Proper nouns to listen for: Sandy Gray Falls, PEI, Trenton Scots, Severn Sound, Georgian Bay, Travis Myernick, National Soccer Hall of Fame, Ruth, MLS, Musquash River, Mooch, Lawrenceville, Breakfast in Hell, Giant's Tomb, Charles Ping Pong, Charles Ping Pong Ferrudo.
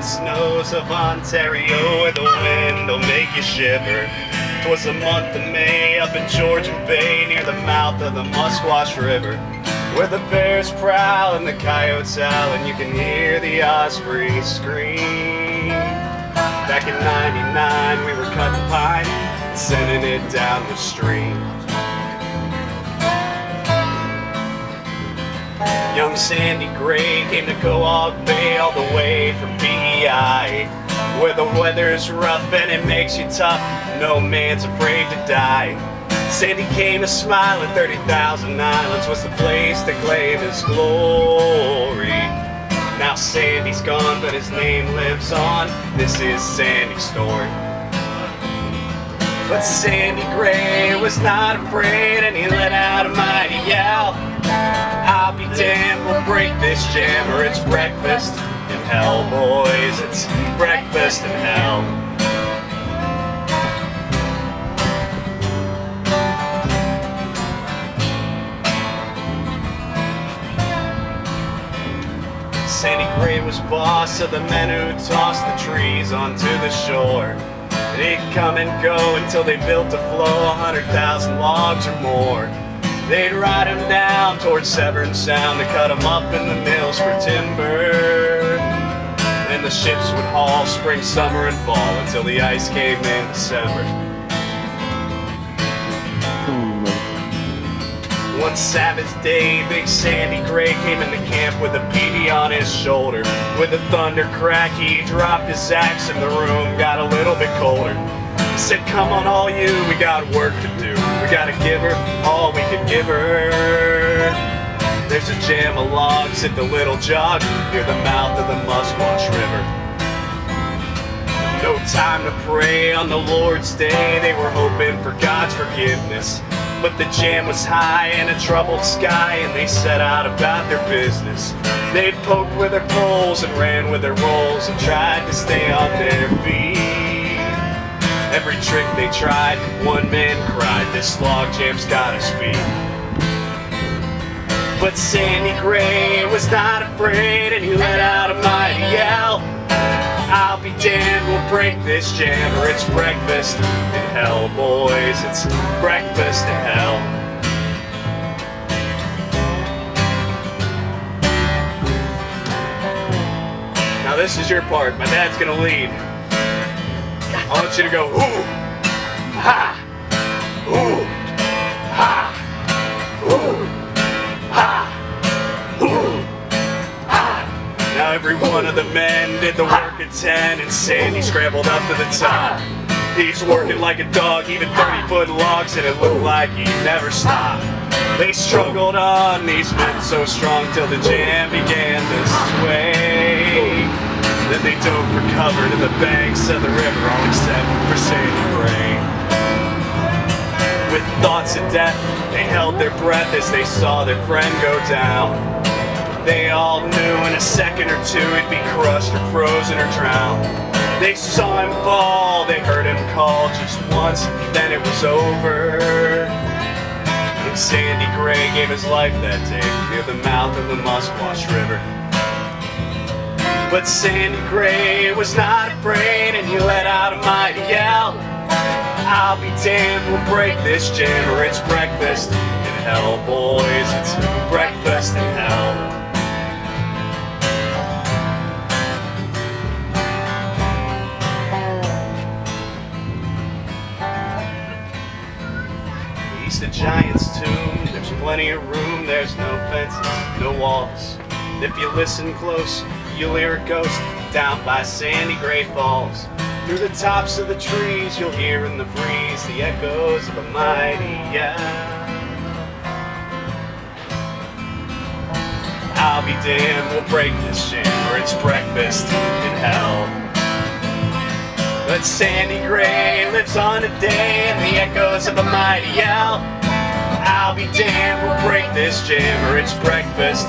and snows of Ontario, where the wind'll make you shiver. 'Twas the month of May up in Georgian Bay, near the mouth of the Musquash River, where the bears prowl and the coyotes howl, and you can hear the ospreys scream. Back in '99 we were cutting pine and sending it down the stream. Young Sandy Gray came to Georgian Bay all the way from PEI, where the weather's rough and it makes you tough, no man's afraid to die. Sandy came to smile at 30,000 islands, was the place to claim his glory. Now Sandy's gone, but his name lives on. This is Sandy's story. But Sandy Gray was not afraid, and he let out a mighty yell. I'll be damned, we'll break this jam, or it's breakfast in hell, boys. It's breakfast in hell. Sandy Gray was boss of the men who tossed the trees onto the shore. They'd come and go until they built a flow 100,000 logs or more. They'd ride them down towards Severn Sound to cut them up in the mills for timber. Then the ships would haul spring, summer, and fall until the ice came in December. One Sabbath day, Big Sandy Gray came into camp with a peavey on his shoulder. With a thunder crack, he dropped his axe and the room got a little bit colder. He said, come on all you, we got work to do. We gotta give her all we can give her. There's a jam of logs at the little jog near the mouth of the Musquash River. No time to pray on the Lord's Day, they were hoping for God's forgiveness. But the jam was high in a troubled sky, and they set out about their business. They poked with their poles and ran with their rolls and tried to stay on their feet. Every trick they tried, one man cried, this logjam's got us beat. But Sandy Gray was not afraid, and he let out a mighty yell. I'll be damned, we'll break this jam, or it's breakfast in hell, boys. It's breakfast in hell. Now this is your part. My dad's gonna lead. I want you to go, ooh, ha, ooh, ha, ooh, ha, ooh, ha. Now every one of the men did the work at 10, and Sandy scrambled up to the top. He's working like a dog, even 30-foot logs, and it looked like he never stopped. They struggled on, these men so strong, till the jam began to sway. Then they dove for cover to the banks of the river, all except for Sandy Gray. With thoughts of death, they held their breath as they saw their friend go down. They all knew in a second or two he'd be crushed or frozen or drowned. They saw him fall, they heard him call just once, then it was over. And Sandy Gray gave his life that day near the mouth of the Musquash River. But Sandy Gray was not afraid, and he let out a mighty yell. I'll be damned, we'll break this jam, or it's breakfast in hell, boys. It's breakfast in hell. The Giant's Tomb, there's plenty of room, there's no fences, no walls. If you listen close, you'll hear a ghost down by Sandy Gray Falls. Through the tops of the trees, you'll hear in the breeze the echoes of a mighty yell. I'll be damned, we'll break this jam, or it's breakfast in hell. But Sandy Gray lives on a day in the echoes of a mighty yell. I'll be damned, we'll break this jam, or it's breakfast.